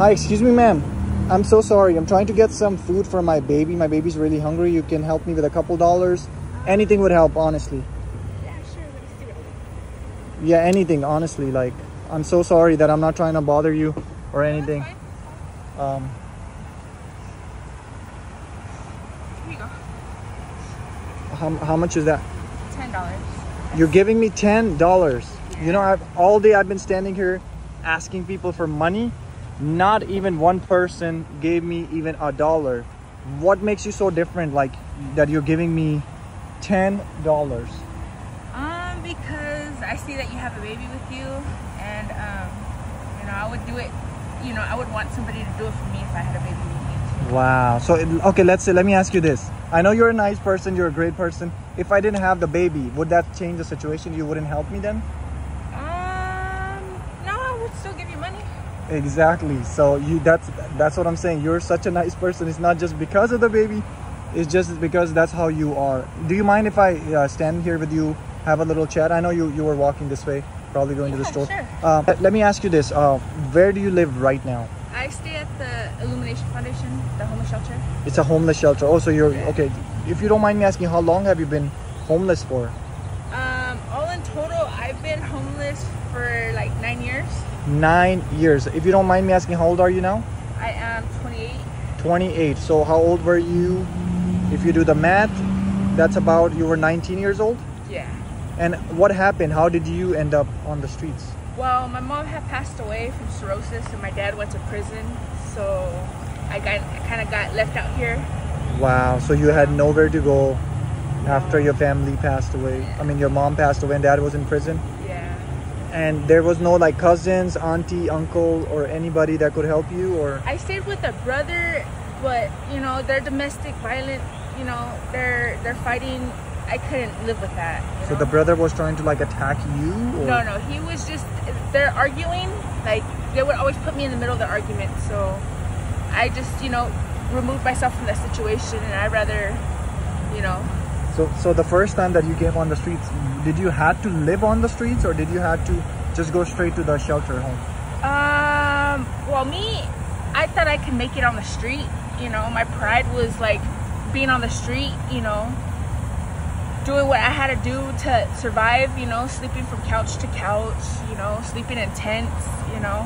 Hi, excuse me, ma'am. I'm so sorry. I'm trying to get some food for my baby. My baby's really hungry. You can help me with a couple dollars. Anything would help, honestly. Yeah, sure. Let me see what I can do. Yeah, anything, honestly. Like, I'm so sorry that I'm not trying to bother you or anything. Here you go. How much is that? $10. You're giving me $10. Yeah. You know, all day I've been standing here asking people for money. Not even one person gave me even a dollar. What makes you so different, like, that you're giving me $10? Because I see that you have a baby with you, and you know, I would do it, you know, I would want somebody to do it for me if I had a baby with me too. Wow. So okay, let's say, let me ask you this. I know you're a nice person, you're a great person. If I didn't have the baby, would that change the situation? You wouldn't help me then? No, I would still give you money. Exactly. So that's what I'm saying. You're such a nice person. It's not just because of the baby, it's just because that's how you are. Do you mind if I stand here with you, have a little chat? I know you were walking this way, probably going to the store. Sure. Let me ask you this. Where do you live right now? I stay at the Illumination Foundation, the homeless shelter. It's a homeless shelter. Oh, so you're okay. If you don't mind me asking, how long have you been homeless for? All in total, I've been homeless for like 9 years. 9 years. If you don't mind me asking, how old are you now? I am 28. 28. So how old were you? If you do the math, that's about, you were 19 years old? Yeah. And what happened? How did you end up on the streets? Well, my mom had passed away from cirrhosis, and my dad went to prison. So I kind of got left out here. Wow. So you had nowhere to go after your family passed away. Yeah. I mean, your mom passed away and dad was in prison. And there was no, like, cousins, auntie, uncle, or anybody that could help you? Or I stayed with a brother, but, you know, they're domestic violent, you know, they're fighting. I couldn't live with that. So the brother was trying to, like, attack you? Or? No, he was just, they're arguing. Like, they would always put me in the middle of the argument. So I just, you know, removed myself from that situation, and I'd rather, you know. So the first time that you came on the streets, did you have to live on the streets, or did you have to just go straight to the shelter home? Well, me, I thought I could make it on the street. You know, my pride was like being on the street, you know, doing what I had to do to survive, you know, sleeping from couch to couch, you know, sleeping in tents, you know,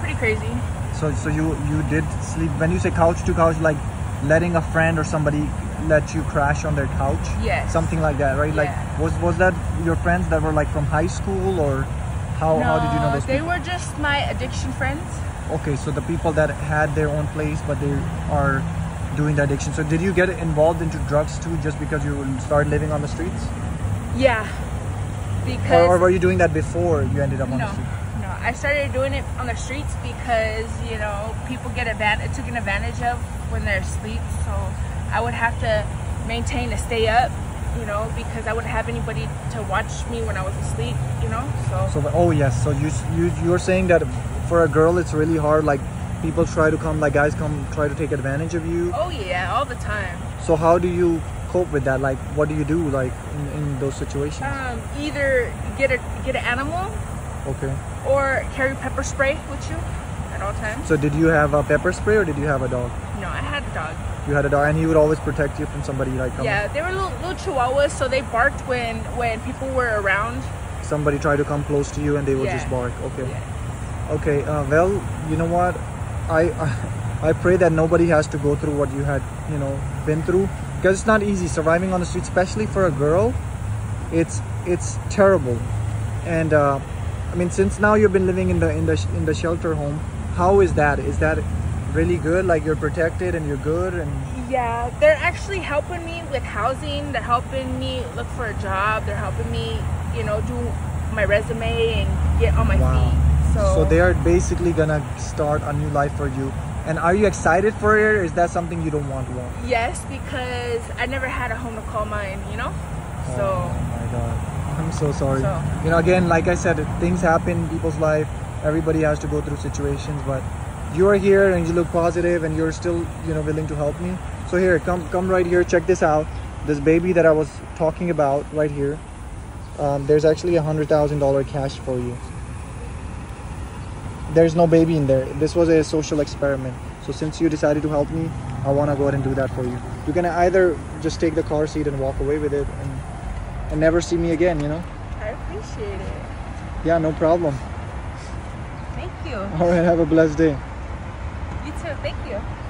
pretty crazy. So you did sleep, when you say couch to couch, like letting a friend or somebody let you crash on their couch? Yes. Something like that, right? Yeah. Like, was that your friends that were like from high school, or how did you know this? They were just my addiction friends. Okay, so the people that had their own place, but they are doing the addiction. So did you get involved into drugs too, just because you started living on the streets? Yeah, because... Or were you doing that before you ended up on the street? No, I started doing it on the streets because, you know, people get taken advantage of when they're asleep, so... I would have to maintain a stay up, you know, because I wouldn't have anybody to watch me when I was asleep, you know. So oh yes, so you're saying that for a girl it's really hard, like people try to come, like guys come try to take advantage of you? Oh yeah, all the time. So how do you cope with that? Like, what do you do, like, in those situations? Either get an animal, okay, or carry pepper spray with you at all times. So did you have a pepper spray, or did you have a dog? No, I had a dog. You had a dog, and he would always protect you from somebody like coming. Yeah, they were little chihuahuas, so they barked when people were around. Somebody tried to come close to you, and they would just bark. Okay. Yeah. Okay, well, you know what? I pray that nobody has to go through what you had, you know, been through. Because it's not easy surviving on the street, especially for a girl. It's terrible. And, I mean, since now you've been living in the shelter home, how is that? Is that... really good, like you're protected and you're good? And yeah, they're actually helping me with housing, they're helping me look for a job, they're helping me, you know, do my resume and get on my feet. So they are basically gonna start a new life for you. And are you excited for it, or is that something you don't want to walk? Yes, because I never had a home to call mine, you know. Oh my god, I'm so sorry. You know, again, like I said, things happen in people's life, everybody has to go through situations, but you are here and you look positive, and you're still, you know, willing to help me. So here, come right here, check this out. This baby that I was talking about right here, there's actually $100,000 cash for you. there's no baby in there. This was a social experiment. So since you decided to help me, I want to go ahead and do that for you. You can either just take the car seat and walk away with it and never see me again, you know? I appreciate it. Yeah, no problem. Thank you. All right, have a blessed day. You too, thank you.